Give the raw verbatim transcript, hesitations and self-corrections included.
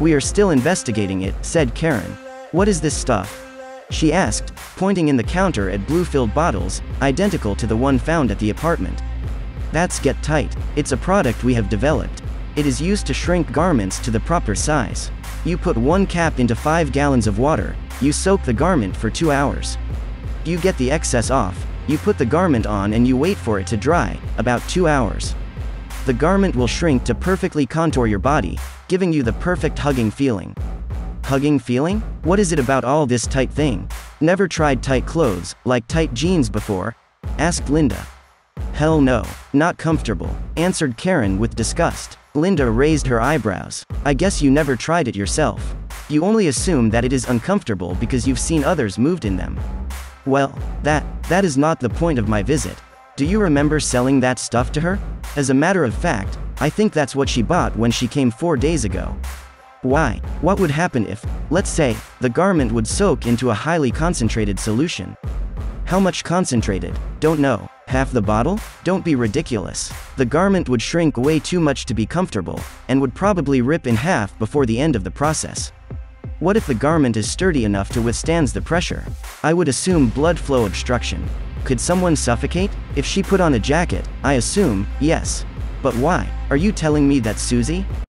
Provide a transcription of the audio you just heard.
"We are still investigating it," said Karen. "What is this stuff?" she asked, pointing in the counter at blue-filled bottles, identical to the one found at the apartment. "That's Get Tight. It's a product we have developed. It is used to shrink garments to the proper size. You put one cap into five gallons of water, you soak the garment for two hours. You get the excess off, you put the garment on and you wait for it to dry, about two hours. The garment will shrink to perfectly contour your body, giving you the perfect hugging feeling." Hugging feeling? What is it about all this tight thing? Never tried tight clothes, like tight jeans before? Asked Linda. Hell no, not comfortable, answered Karen with disgust. Linda raised her eyebrows. I guess you never tried it yourself. You only assume that it is uncomfortable because you've seen others moved in them. Well, that, that is not the point of my visit. Do you remember selling that stuff to her? As a matter of fact, I think that's what she bought when she came four days ago. Why? What would happen if, let's say, the garment would soak into a highly concentrated solution? How much concentrated? Don't know. Half the bottle? Don't be ridiculous. The garment would shrink way too much to be comfortable, and would probably rip in half before the end of the process. What if the garment is sturdy enough to withstand the pressure? I would assume blood flow obstruction. Could someone suffocate? If she put on a jacket, I assume, yes. But why? Are you telling me that Susie